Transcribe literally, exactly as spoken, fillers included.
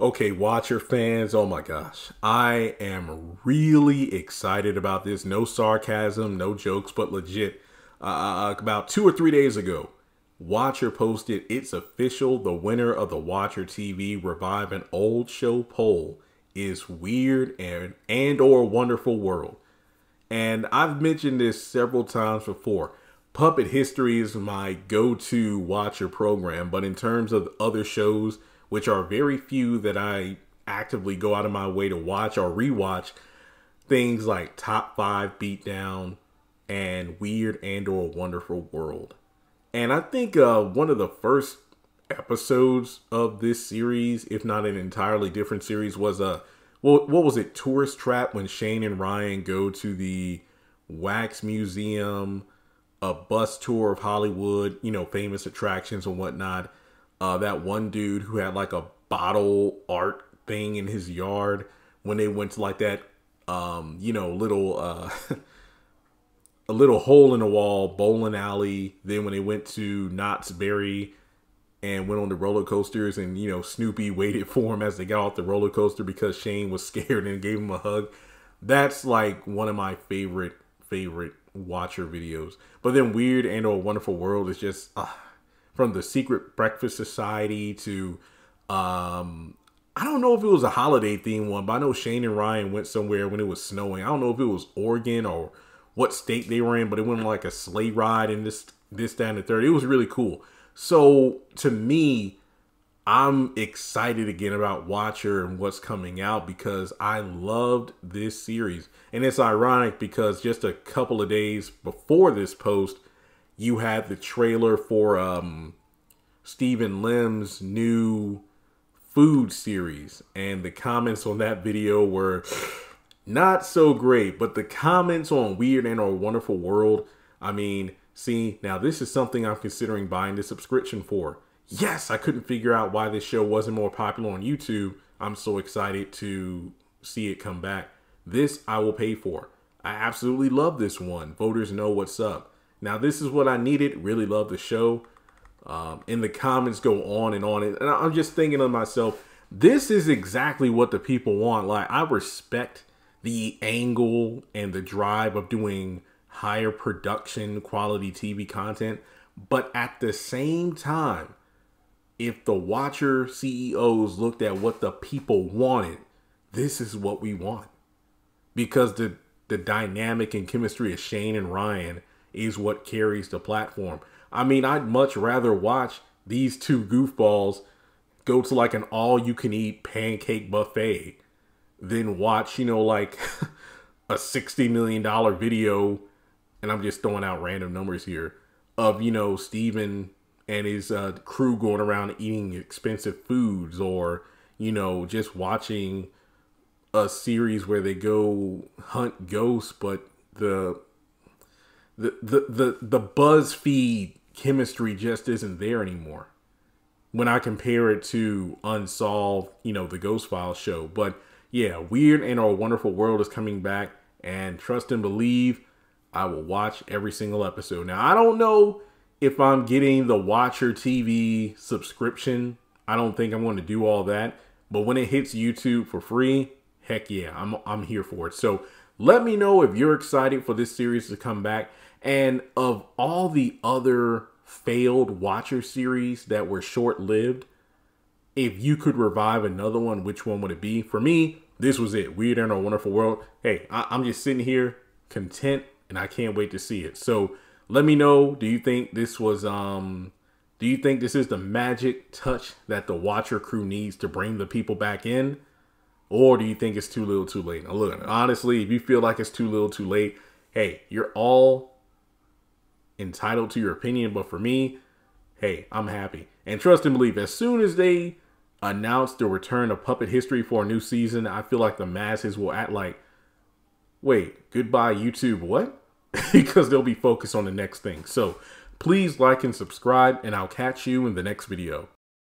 Okay, Watcher fans, oh my gosh, I am really excited about this. No sarcasm, no jokes, but legit. Uh, about two or three days ago, Watcher posted, it's official, the winner of the Watcher T V Revive an Old Show poll is Weird and, and or Wonderful World. And I've mentioned this several times before. Puppet History is my go-to Watcher program, but in terms of other shows, which are very few that I actively go out of my way to watch or rewatch, things like Top Five Beatdown and Weird and or Wonderful World. And I think uh, one of the first episodes of this series, if not an entirely different series, was a uh, well, what was it? Tourist Trap, when Shane and Ryan go to the Wax Museum, a bus tour of Hollywood, you know, famous attractions and whatnot. Uh, that one dude who had like a bottle art thing in his yard, when they went to like that, um, you know, little, uh, a little hole in the wall bowling alley. Then when they went to Knott's Berry and went on the roller coasters, and, you know, Snoopy waited for him as they got off the roller coaster because Shane was scared and gave him a hug. That's like one of my favorite, favorite Watcher videos. But then Weird and or Wonderful World is just, uh, from the Secret Breakfast Society to, um, I don't know if it was a holiday themed one, but I know Shane and Ryan went somewhere when it was snowing. I don't know if it was Oregon or what state they were in, but it went on like a sleigh ride and this, this, that, and the third. It was really cool. So to me, I'm excited again about Watcher and what's coming out because I loved this series. And it's ironic because just a couple of days before this post, you had the trailer for um, Stephen Lim's new food series. And the comments on that video were not so great. But the comments on Weird and or Wonderful World, I mean, see, now this is something I'm considering buying the subscription for. Yes, I couldn't figure out why this show wasn't more popular on YouTube. I'm so excited to see it come back. This I will pay for. I absolutely love this one. Voters know what's up. Now, this is what I needed. Really love the show. Um, and the comments go on and on. And I'm just thinking to myself, this is exactly what the people want. Like, I respect the angle and the drive of doing higher production quality T V content. But at the same time, if the Watcher C E Os looked at what the people wanted, this is what we want. Because the, the dynamic and chemistry of Shane and Ryan is what carries the platform. I mean, I'd much rather watch these two goofballs go to like an all-you-can-eat pancake buffet than watch, you know, like a sixty million dollar video, and I'm just throwing out random numbers here, of, you know, Steven and his uh, crew going around eating expensive foods, or, you know, just watching a series where they go hunt ghosts, but the The, the, the, the BuzzFeed chemistry just isn't there anymore when I compare it to Unsolved, you know, the Ghost Files show. But yeah, Weird and or Wonderful World is coming back, and trust and believe, I will watch every single episode. Now, I don't know if I'm getting the Watcher T V subscription. I don't think I'm going to do all that, but when it hits YouTube for free, heck yeah, I'm, I'm here for it. So let me know if you're excited for this series to come back. And of all the other failed Watcher series that were short-lived, if you could revive another one, which one would it be? For me, this was it. Weird and or Wonderful World. Hey, I I'm just sitting here content, and I can't wait to see it. So let me know, do you think this was, um, do you think this is the magic touch that the Watcher crew needs to bring the people back in? Or do you think it's too little too late? Now look, honestly, if you feel like it's too little too late, hey, you're all entitled to your opinion. But for me, hey, I'm happy. And trust and believe, as soon as they announce the return of Puppet History for a new season, I feel like the masses will act like, wait, goodbye YouTube, what? Because they'll be focused on the next thing. So please like and subscribe, and I'll catch you in the next video.